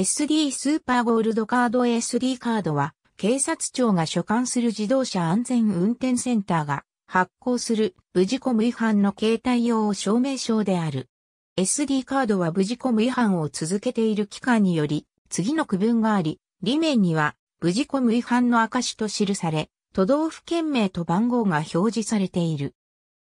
SD スーパーゴールドカード SD カードは、警察庁が所管する自動車安全運転センターが発行する無事故無違反の携帯用証明書である。SD カードは無事故無違反を続けている期間により、次の区分があり、裏面には無事故無違反の証と記され、都道府県名と番号が表示されている。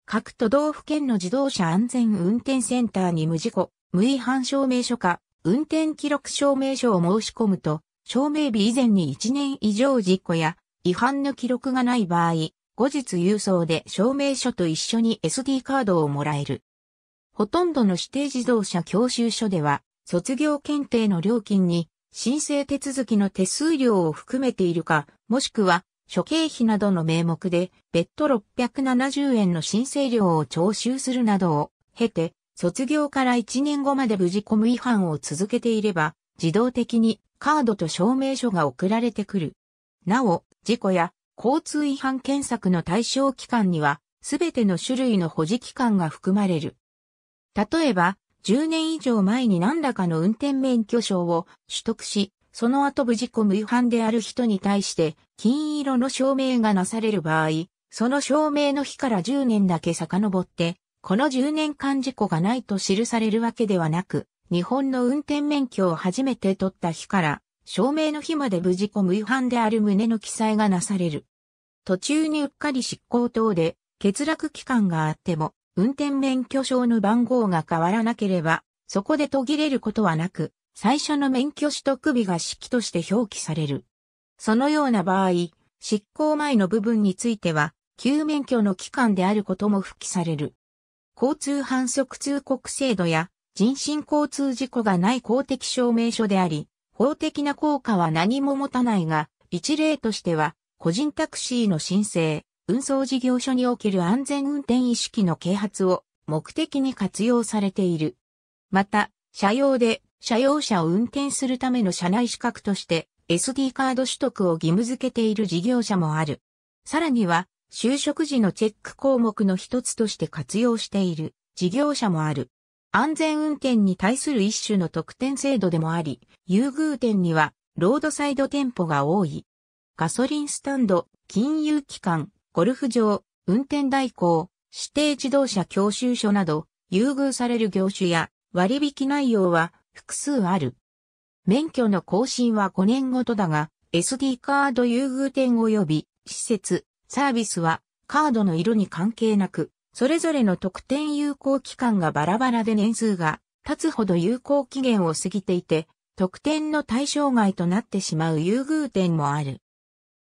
各都道府県の自動車安全運転センターに無事故無違反証明書か、運転記録証明書を申し込むと、証明日以前に1年以上事故や違反の記録がない場合、後日郵送で証明書と一緒に SD カードをもらえる。ほとんどの指定自動車教習所では、卒業検定の料金に申請手続きの手数料を含めているか、もしくは諸経費などの名目で別途670円の申請料を徴収するなどを経て、卒業から1年後まで無事故無違反を続けていれば、自動的にカードと証明書が送られてくる。なお、事故や交通違反検索の対象期間には、すべての種類の保持期間が含まれる。例えば、10年以上前に何らかの運転免許証を取得し、その後無事故無違反である人に対して、金色の証明がなされる場合、その証明の日から10年だけ遡って、この10年間事故がないと記されるわけではなく、日本の運転免許を初めて取った日から、証明の日まで無事故無違反である旨の記載がなされる。途中にうっかり失効等で、欠落期間があっても、運転免許証の番号が変わらなければ、そこで途切れることはなく、最初の免許取得日が式として表記される。そのような場合、失効前の部分については、旧免許の期間であることも付記される。交通反則通告制度や人身交通事故がない公的証明書であり、法的な効果は何も持たないが、一例としては、個人タクシーの申請、運送事業所における安全運転意識の啓発を目的に活用されている。また、車用で車用車を運転するための車内資格として、SD カード取得を義務付けている事業者もある。さらには、就職時のチェック項目の一つとして活用している事業者もある。安全運転に対する一種の特典制度でもあり、優遇店にはロードサイド店舗が多い。ガソリンスタンド、金融機関、ゴルフ場、運転代行、指定自動車教習所など、優遇される業種や割引内容は複数ある。免許の更新は5年ごとだが、SD カード優遇店及び施設、サービスはカードの色に関係なく、それぞれの特典有効期間がバラバラで年数が経つほど有効期限を過ぎていて、特典の対象外となってしまう優遇点もある。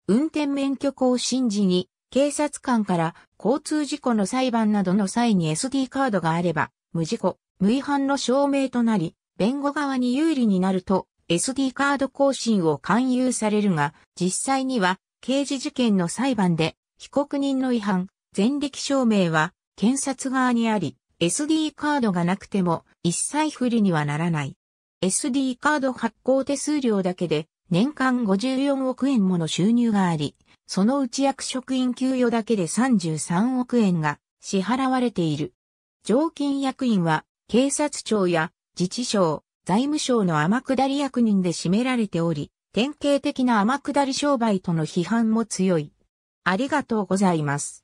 運転免許更新時に警察官から交通事故の裁判などの際に SD カードがあれば、無事故、無違反の証明となり、弁護側に有利になると SD カード更新を勧誘されるが、実際には、刑事事件の裁判で、被告人の違反、前歴証明は、検察側にあり、SD カードがなくても、一切不利にはならない。SD カード発行手数料だけで、年間54億円もの収入があり、そのうち役職員給与だけで33億円が支払われている。常勤役員は、警察庁や自治省、財務省の天下り役人で占められており、典型的な天下り商売との批判も強い。ありがとうございます。